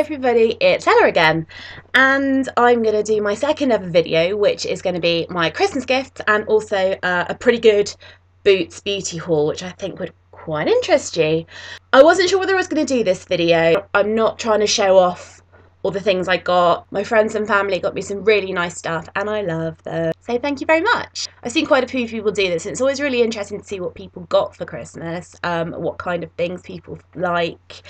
everybody, it's Ella again, and I'm going to do my second ever video, which is going to be my Christmas gift and also a pretty good Boots beauty haul, which I think would quite interest you. I wasn't sure whether I was going to do this video. I'm not trying to show off all the things I got. My friends and family got me some really nice stuff and I love them, so thank you very much. I've seen quite a few people do this and it's always really interesting to see what people got for Christmas, what kind of things people like.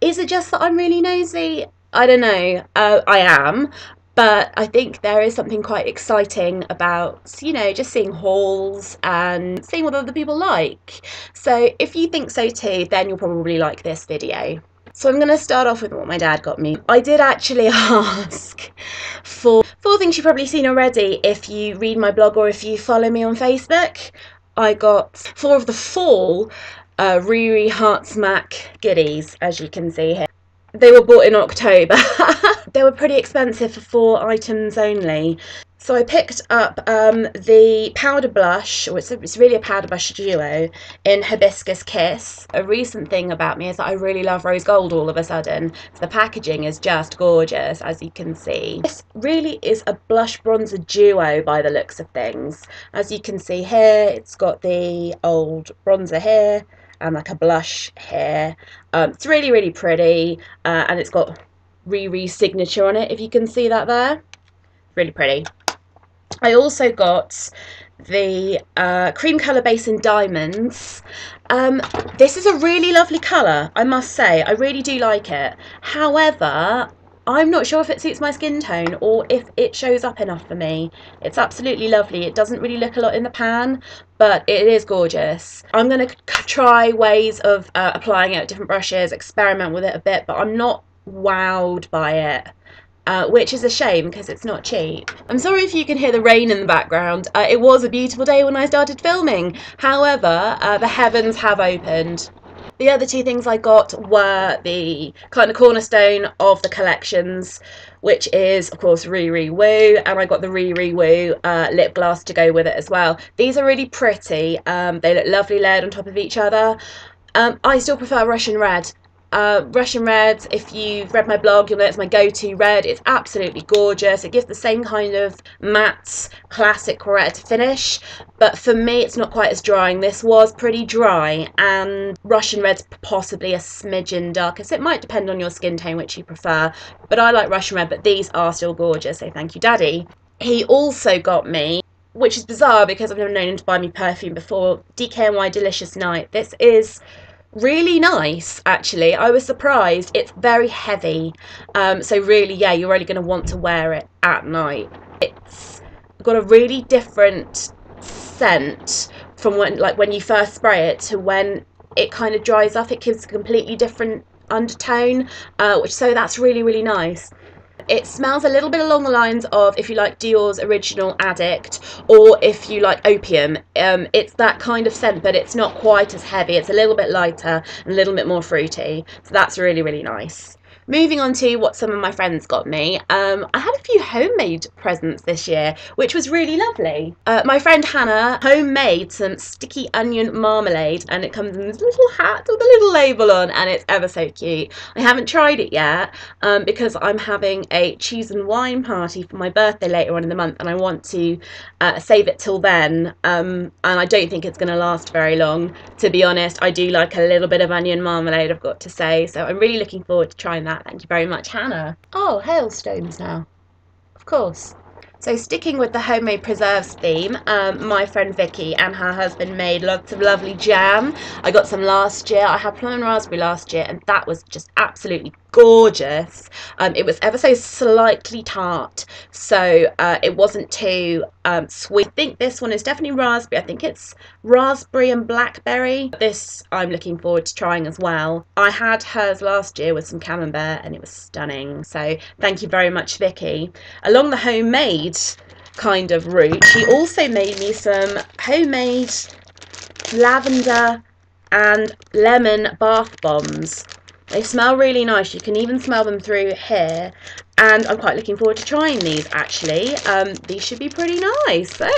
Is it just that I'm really nosy? I don't know. I am, but I think there is something quite exciting about, you know, just seeing hauls and seeing what other people like. So if you think so too, then you'll probably like this video. So I'm going to start off with what my dad got me. I did actually ask for four things you've probably seen already if you read my blog or if you follow me on Facebook. I got four of the fall Riri Hearts Mac goodies, as you can see here. They were bought in October. They were pretty expensive for four items only. So I picked up the powder blush, or it's really a powder blush duo, in Hibiscus Kiss. A recent thing about me is that I really love rose gold all of a sudden. The packaging is just gorgeous, as you can see. This really is a blush bronzer duo by the looks of things. As you can see here, it's got the old bronzer here and like a blush here. It's really, really pretty, and it's got Riri's signature on it, if you can see that there. Really pretty. I also got the cream colour base in Diamonds. This is a really lovely colour, I must say. I really do like it. However, I'm not sure if it suits my skin tone or if it shows up enough for me. It's absolutely lovely. It doesn't really look a lot in the pan, but it is gorgeous. I'm going to try ways of applying it with different brushes, experiment with it a bit, but I'm not wowed by it. Which is a shame because it's not cheap. I'm sorry if you can hear the rain in the background. It was a beautiful day when I started filming. However, the heavens have opened. The other two things I got were the kind of cornerstone of the collections, which is, of course, Riri Woo, and I got the Riri Woo lip gloss to go with it as well. These are really pretty. They look lovely layered on top of each other. I still prefer Russian Red. Russian Red, if you've read my blog, you'll know it's my go-to red. It's absolutely gorgeous. It gives the same kind of matte classic red finish, but for me it's not quite as drying. This was pretty dry, and Russian Red's possibly a smidgen darker, so it might depend on your skin tone which you prefer, but I like Russian Red. But these are still gorgeous, so thank you, Daddy. He also got me, which is bizarre because I've never known him to buy me perfume before, DKNY Delicious Night. This is really nice, actually. I was surprised. It's very heavy, so really, yeah, you're really going to want to wear it at night. It's got a really different scent from when you first spray it to when it kind of dries off. It gives a completely different undertone, so that's really, really nice. It smells a little bit along the lines of, if you like, Dior's Original Addict, or if you like Opium. It's that kind of scent, but it's not quite as heavy. It's a little bit lighter and a little bit more fruity. So that's really, really nice. Moving on to what some of my friends got me. I had a few homemade presents this year, which was really lovely. My friend Hannah homemade some sticky onion marmalade, and it comes in this little hat with a little label on, and it's ever so cute. I haven't tried it yet because I'm having a cheese and wine party for my birthday later on in the month, and I want to save it till then, and I don't think it's going to last very long, to be honest. I do like a little bit of onion marmalade, I've got to say, so I'm really looking forward to trying that. Thank you very much, Hannah. Oh, hailstones now, of course. So sticking with the homemade preserves theme, my friend Vicky and her husband made lots of lovely jam. I got some last year. I had plum and raspberry last year, and that was just absolutely gorgeous. It was ever so slightly tart, so it wasn't too sweet. I think this one is definitely raspberry. I think it's raspberry and blackberry. This I'm looking forward to trying as well. I had hers last year with some camembert and it was stunning, so thank you very much, Vicky. Along the homemade kind of route, she also made me some homemade lavender and lemon bath bombs. They smell really nice. You can even smell them through here, and I'm quite looking forward to trying these, actually. These should be pretty nice. So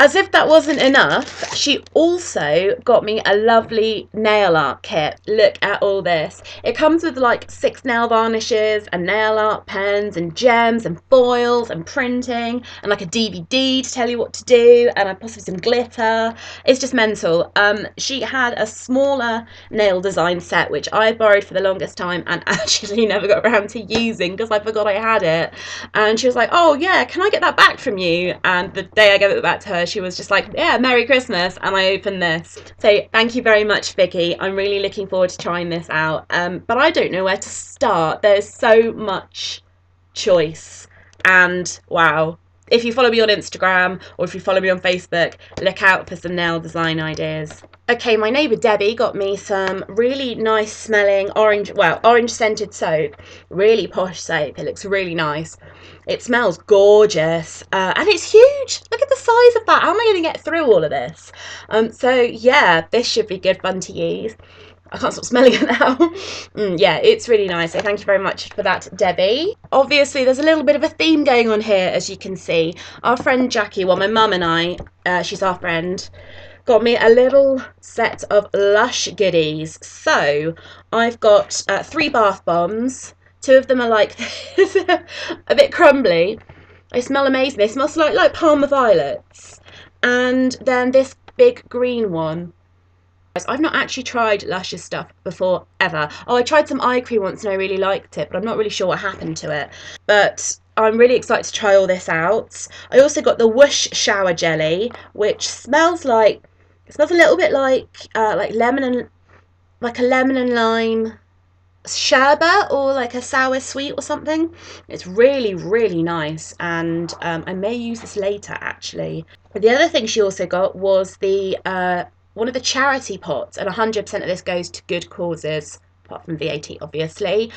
As if that wasn't enough, she also got me a lovely nail art kit. Look at all this. It comes with like 6 nail varnishes and nail art pens and gems and foils and printing and like a DVD to tell you what to do and possibly some glitter. It's just mental. She had a smaller nail design set which I borrowed for the longest time and actually never got around to using because I forgot I had it. And she was like, oh yeah, can I get that back from you? And the day I gave it back to her, she was just like, yeah, Merry Christmas, and I opened this. So thank you very much, Vicky. I'm really looking forward to trying this out, but I don't know where to start. There's so much choice, and wow. If you follow me on Instagram or if you follow me on Facebook, look out for some nail design ideas. Okay, my neighbour Debbie got me some really nice smelling orange scented soap. Really posh soap. It looks really nice. It smells gorgeous. And it's huge. Look at the size of that. How am I going to get through all of this? So yeah, this should be good fun to use. I can't stop smelling it now. Yeah, it's really nice. So thank you very much for that, Debbie. Obviously, there's a little bit of a theme going on here, as you can see. Our friend Jackie, well, my mum and I, she's our friend, got me a little set of Lush goodies. So I've got 3 bath bombs. 2 of them are like this, a bit crumbly. They smell amazing. They smell slightly like Parma violets. And then this big green one. I've not actually tried Lush's stuff before, ever. Oh, I tried some eye cream once and I really liked it, but I'm not really sure what happened to it. But I'm really excited to try all this out. I also got the Whoosh Shower Jelly, which smells like, it smells a little bit like lemon and, like a lemon and lime sherbet or like a sour sweet or something. It's really, really nice, and I may use this later, actually. But the other thing she also got was the, one of the charity pots, and 100% of this goes to good causes, apart from VAT, obviously.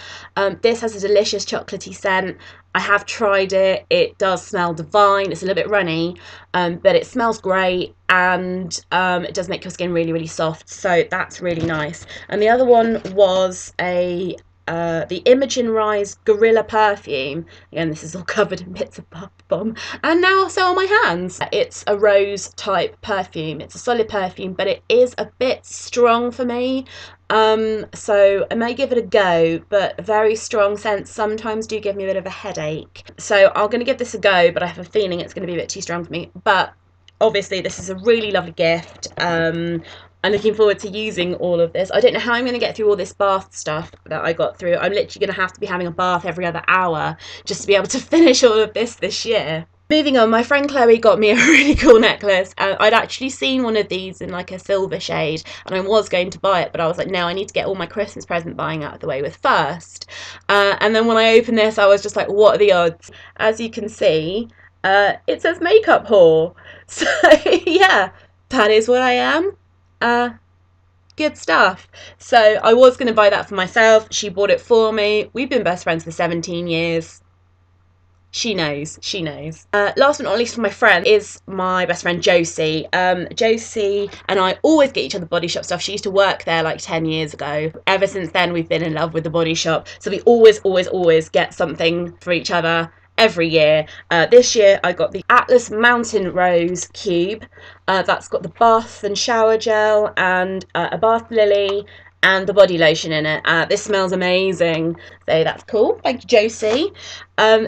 This has a delicious chocolatey scent. I have tried it. It does smell divine. It's a little bit runny, but it smells great, and it does make your skin really, really soft, so that's really nice. And the other one was a the Imogen Rise Gorilla Perfume. Again, this is all covered in bits of bath bomb. And now so are my hands. It's a rose type perfume. It's a solid perfume, but it is a bit strong for me. So I may give it a go, but very strong scents sometimes do give me a bit of a headache. So I'm going to give this a go, but I have a feeling it's going to be a bit too strong for me. But obviously this is a really lovely gift. I'm looking forward to using all of this. I don't know how I'm going to get through all this bath stuff that I got through. I'm literally going to have to be having a bath every other hour just to be able to finish all of this year. Moving on, my friend Chloe got me a really cool necklace. I'd actually seen one of these in like a silver shade, and I was going to buy it, but I was like, no, I need to get all my Christmas present buying out of the way with first. And then when I opened this, I was just like, what are the odds? As you can see, it says makeup whore. So yeah, that is what I am. Good stuff. So I was going to buy that for myself. She bought it for me. We've been best friends for 17 years. She knows, she knows. Last but not least for my friend is my best friend Josie. Josie and I always get each other Body Shop stuff. She used to work there like 10 years ago. Ever since then, we've been in love with the Body Shop. So we always, always, always get something for each other. Every year. This year I got the Atlas Mountain Rose Cube. That's got the bath and shower gel and a bath lily and the body lotion in it. This smells amazing, so that's cool. Thank you, Josie.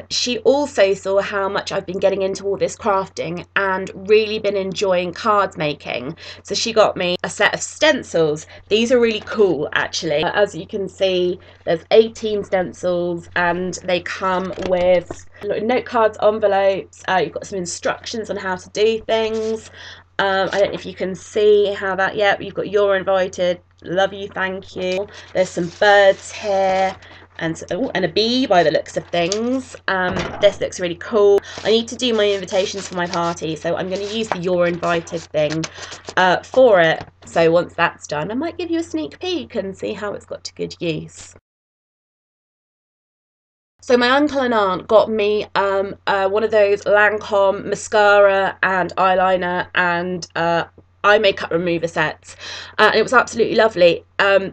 She also saw how much I've been getting into all this crafting and really been enjoying card making, so she got me a set of stencils. These are really cool, actually. As you can see, there's 18 stencils, and they come with note cards, envelopes. You've got some instructions on how to do things. I don't know if you can see how that, yet, but you've got "You're invited," "Love you," "Thank you." There's some birds here, and a bee by the looks of things. This looks really cool. I need to do my invitations for my party, so I'm going to use the "You're invited" thing for it. So once that's done, I might give you a sneak peek and see how it's got to good use. So my uncle and aunt got me one of those Lancome mascara and eyeliner and eye makeup remover sets, and it was absolutely lovely.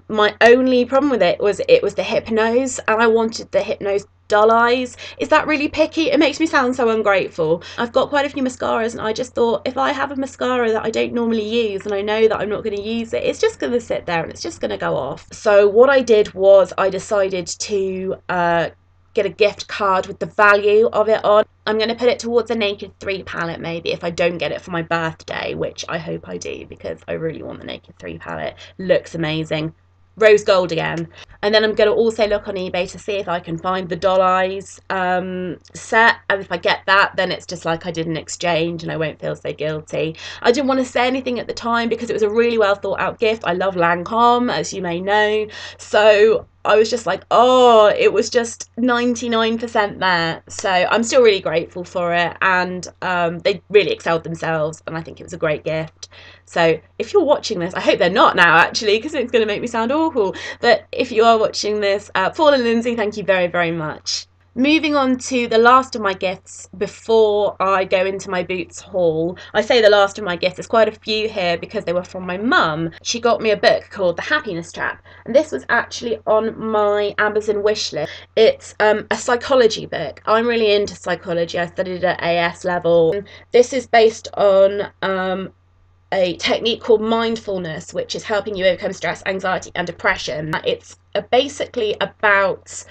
My only problem with it was the Hypnose, and I wanted the Hypnose dull eyes. Is that really picky? It makes me sound so ungrateful. I've got quite a few mascaras and I just thought, if I have a mascara that I don't normally use and I know that I'm not going to use it, it's just going to sit there and it's just going to go off. So what I did was I decided to get a gift card with the value of it on. I'm going to put it towards a Naked 3 palette maybe if I don't get it for my birthday, which I hope I do because I really want the Naked 3 palette. Looks amazing. Rose gold again. And then I'm going to also look on eBay to see if I can find the doll eyes set, and if I get that then it's just like I did an exchange and I won't feel so guilty. I didn't want to say anything at the time because it was a really well thought out gift. I love Lancome, as you may know, so I was just like, oh, it was just 99% there. So I'm still really grateful for it, and they really excelled themselves and I think it was a great gift. So if you're watching this, I hope they're not now actually because it's going to make me sound awful, but if you are watching this, Paul and Lindsay, thank you very, very much. Moving on to the last of my gifts before I go into my Boots haul. I say the last of my gifts, there's quite a few here because they were from my mum. She got me a book called The Happiness Trap, and this was actually on my Amazon wishlist. It's a psychology book. I'm really into psychology. I studied at AS level. This is based on a technique called mindfulness, which is helping you overcome stress, anxiety and depression. It's basically about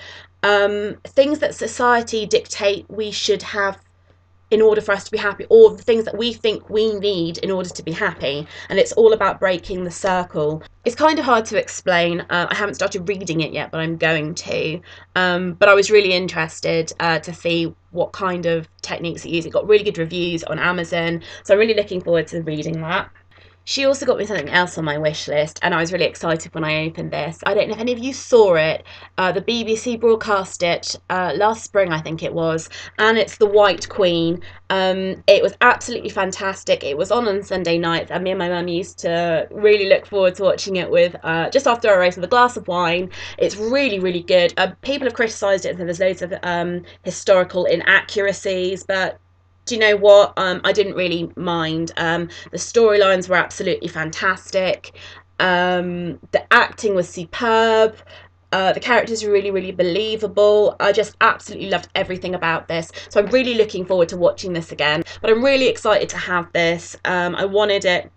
things that society dictate we should have in order for us to be happy, or the things that we think we need in order to be happy, and it's all about breaking the circle. It's kind of hard to explain. I haven't started reading it yet, but I'm going to, but I was really interested to see what kind of techniques it uses. It got really good reviews on Amazon, so I'm really looking forward to reading that. She also got me something else on my wish list, and I was really excited when I opened this. I don't know if any of you saw it. The BBC broadcast it last spring, I think it was, and it's The White Queen. It was absolutely fantastic. It was on Sunday nights, and me and my mum used to really look forward to watching it with just after a race with a glass of wine. It's really, really good. People have criticised it, and there's loads of historical inaccuracies, but do you know what? I didn't really mind. The storylines were absolutely fantastic. The acting was superb. The characters were really, really believable. I just absolutely loved everything about this. So I'm really looking forward to watching this again. But I'm really excited to have this. I wanted it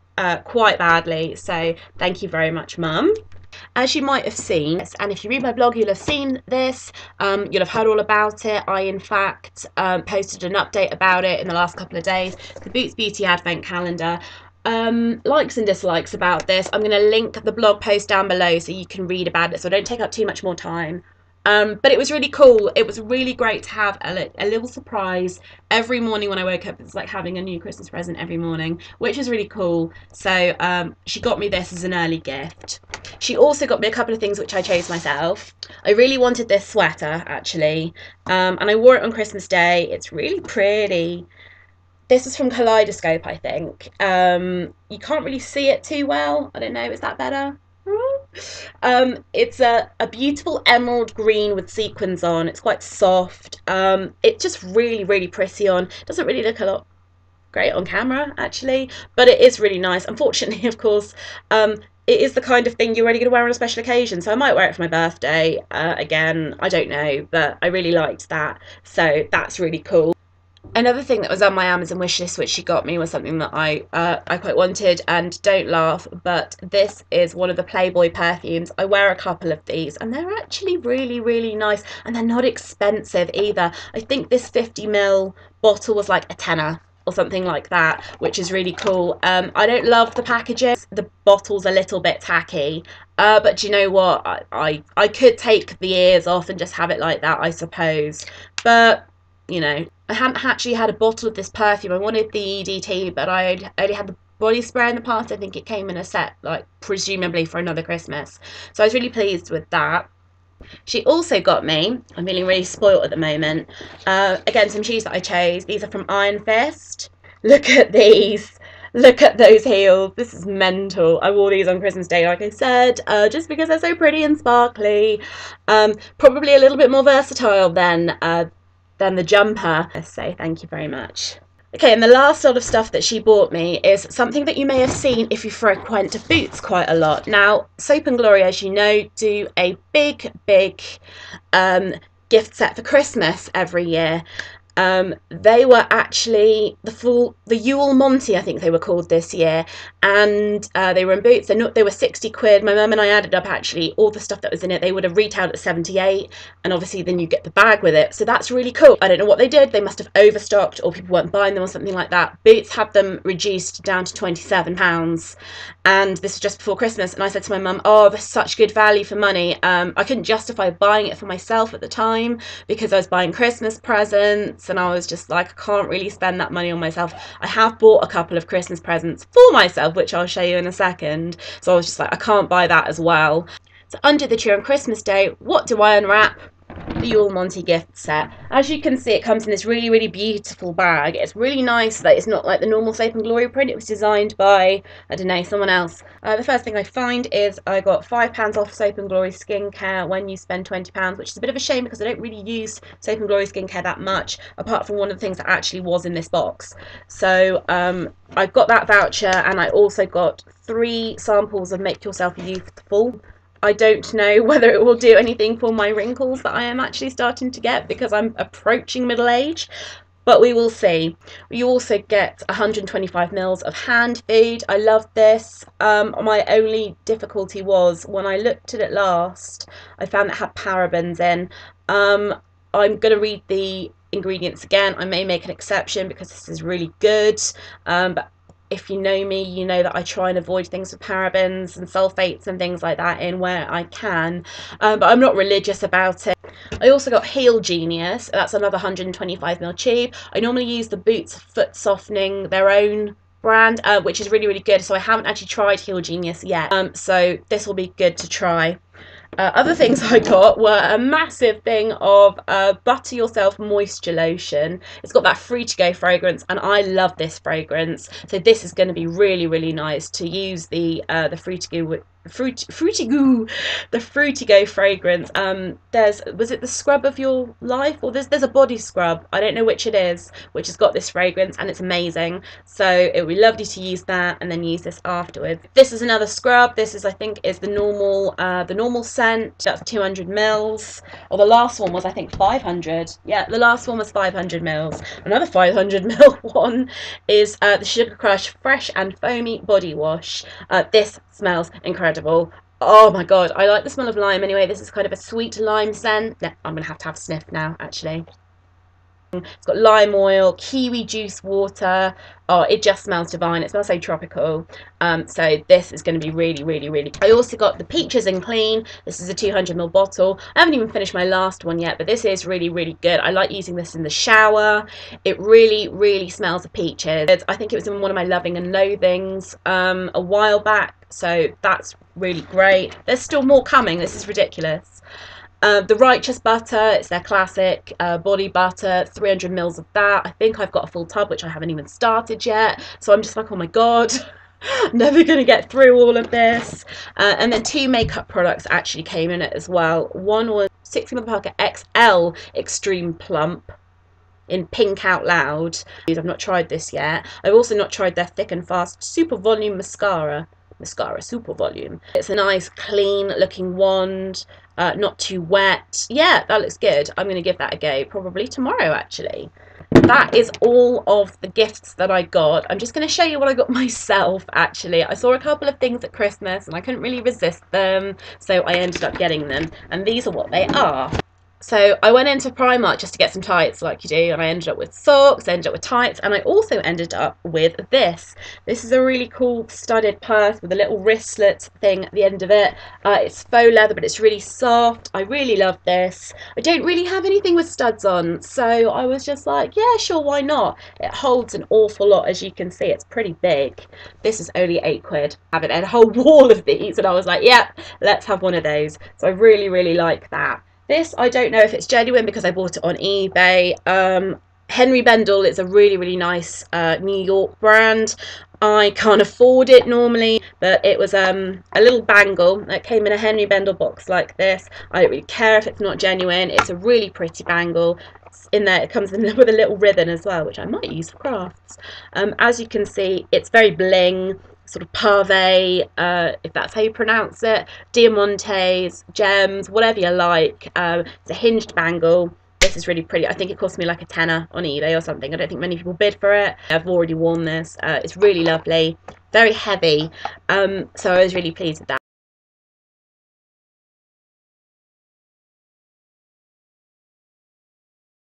quite badly. So thank you very much, Mum. As you might have seen, and if you read my blog you'll have seen this, you'll have heard all about it. I in fact posted an update about it in the last couple of days, the Boots Beauty Advent Calendar. Likes and dislikes about this. I'm going to link the blog post down below so you can read about it, so I don't take up too much more time. But it was really cool. It was really great to have a little surprise every morning when I woke up. It's like having a new Christmas present every morning, which is really cool. So she got me this as an early gift. She also got me a couple of things which I chose myself. I really wanted this sweater, actually, and I wore it on Christmas Day. It's really pretty. This is from Kaleidoscope, I think. You can't really see it too well. I don't know, is that better? It's a beautiful emerald green with sequins on. It's quite soft. It's just really, really pretty on. Doesn't really look a lot great on camera, actually, but it is really nice. Unfortunately, of course, it is the kind of thing you're only going to wear on a special occasion, so I might wear it for my birthday again. I don't know, but I really liked that, so that's really cool. Another thing that was on my Amazon wishlist which she got me was something that I quite wanted, and don't laugh, but this is one of the Playboy perfumes. I wear a couple of these and they're actually really, really nice, and they're not expensive either. I think this 50ml bottle was like a tenner or something like that, which is really cool. I don't love the packaging. The bottle's a little bit tacky, but do you know what? I could take the ears off and just have it like that, I suppose, but you know, I hadn't actually had a bottle of this perfume. I wanted the EDT, but I only had the body spray in the past. I think it came in a set, like, presumably for another Christmas. So I was really pleased with that. She also got me, I'm feeling really spoilt at the moment, again, some shoes that I chose. These are from Iron Fist. Look at these. Look at those heels. This is mental. I wore these on Christmas Day, like I said, just because they're so pretty and sparkly. Probably a little bit more versatile than the jumper, so thank you very much. Okay, and the last sort of stuff that she bought me is something that you may have seen if you frequent Boots quite a lot. Now, Soap and Glory, as you know, do a big gift set for Christmas every year. They were actually the Yule Monty, I think they were called this year, and they were in Boots. They were 60 quid. My mum and I added up actually all the stuff that was in it. They would have retailed at 78, and obviously then you get the bag with it. So that's really cool. I don't know what they did. They must have overstocked, or people weren't buying them, or something like that. Boots had them reduced down to £27, and this was just before Christmas. And I said to my mum, "Oh, that's such good value for money." I couldn't justify buying it for myself at the time because I was buying Christmas presents. And I was just like, I can't really spend that money on myself. I have bought a couple of Christmas presents for myself, which I'll show you in a second. So I was just like, I can't buy that as well. So under the tree on Christmas Day, what do I unwrap? The Yule Monty gift set. As you can see, it comes in this really, really beautiful bag. It's really nice that it's not like the normal Soap and Glory print. It was designed by, I don't know, someone else. The first thing I find is I got £5 off Soap and Glory skincare when you spend £20, which is a bit of a shame because I don't really use Soap and Glory skincare that much, apart from one of the things that actually was in this box. So I got that voucher, and I also got 3 samples of Make Yourself Youthful. I don't know whether it will do anything for my wrinkles that I am actually starting to get because I'm approaching middle age, but we will see. You also get 125 mils of Hand Food. I love this. My only difficulty was when I looked at it last, I found it had parabens in. I'm going to read the ingredients again. I may make an exception because this is really good, but if you know me, you know that I try and avoid things with parabens and sulfates and things like that in where I can, but I'm not religious about it. I also got Heel Genius. That's another 125ml tube. I normally use the Boots Foot Softening, their own brand, which is really, really good. So I haven't actually tried Heel Genius yet, so this will be good to try. Other things I got were a massive thing of Butter Yourself Moisture Lotion. It's got that free to go fragrance, and I love this fragrance. So this is going to be really, really nice to use the free to go fruity go fragrance. Was it the Scrub of Your Life, or there's a body scrub, I don't know which it is, which has got this fragrance, and it's amazing. So it would be lovely to use that and then use this afterwards. This is another scrub. This is, I think, is the normal scent. That's 200 mils, or the last one was, I think, 500. Yeah, the last one was 500 mils. Another 500 mil one is the Sugar Crush Fresh and Foamy Body Wash. This smells incredible. Oh my god, I like the smell of lime anyway. This is kind of a sweet lime scent. I'm gonna have to have a sniff now, actually. It's got lime oil, kiwi juice, water. Oh, it just smells divine. It smells so tropical. So this is going to be really, really, really good. I also got the Peaches and Clean. This is a 200ml bottle. I haven't even finished my last one yet, but this is really, really good. I like using this in the shower. It really, really smells of peaches. I think it was in one of my Loving and Loathings a while back, so that's really great. There's still more coming. This is ridiculous. The Righteous Butter, it's their classic body butter, 300 mils of that. I think I've got a full tub, which I haven't even started yet. So I'm just like, oh my god, I'm never going to get through all of this. And then 2 makeup products actually came in it as well. One was 6ml Parker XL Extreme Plump in Pink Out Loud. I've not tried this yet. I've also not tried their Thick and Fast Super Volume Mascara Super Volume. It's a nice clean looking wand, not too wet. Yeah, that looks good. I'm going to give that a go probably tomorrow, actually. That is all of the gifts that I got. I'm just going to show you what I got myself, actually. I saw a couple of things at Christmas and I couldn't really resist them, so I ended up getting them, and these are what they are. So I went into Primark just to get some tights, like you do, and I ended up with socks, I ended up with tights, and I also ended up with this. This is a really cool studded purse with a little wristlet thing at the end of it. It's faux leather, but it's really soft. I really love this. I don't really have anything with studs on, so I was just like, yeah, sure, why not? It holds an awful lot, as you can see. It's pretty big. This is only 8 quid. I haven't had a whole wall of these, and I was like, yep, let's have one of those. So I really, really like that. This, I don't know if it's genuine because I bought it on eBay. Henry Bendel is a really, really nice New York brand. I can't afford it normally, but it was a little bangle that came in a Henry Bendel box like this. I don't really care if it's not genuine. It's a really pretty bangle. It's in there, it comes in with a little ribbon as well, which I might use for crafts. As you can see, it's very bling. sort of Parvey, if that's how you pronounce it, diamantes, gems, whatever you like. It's a hinged bangle. This is really pretty. I think it cost me like a £10 on eBay or something. I don't think many people bid for it. I've already worn this. It's really lovely, very heavy, so I was really pleased with that.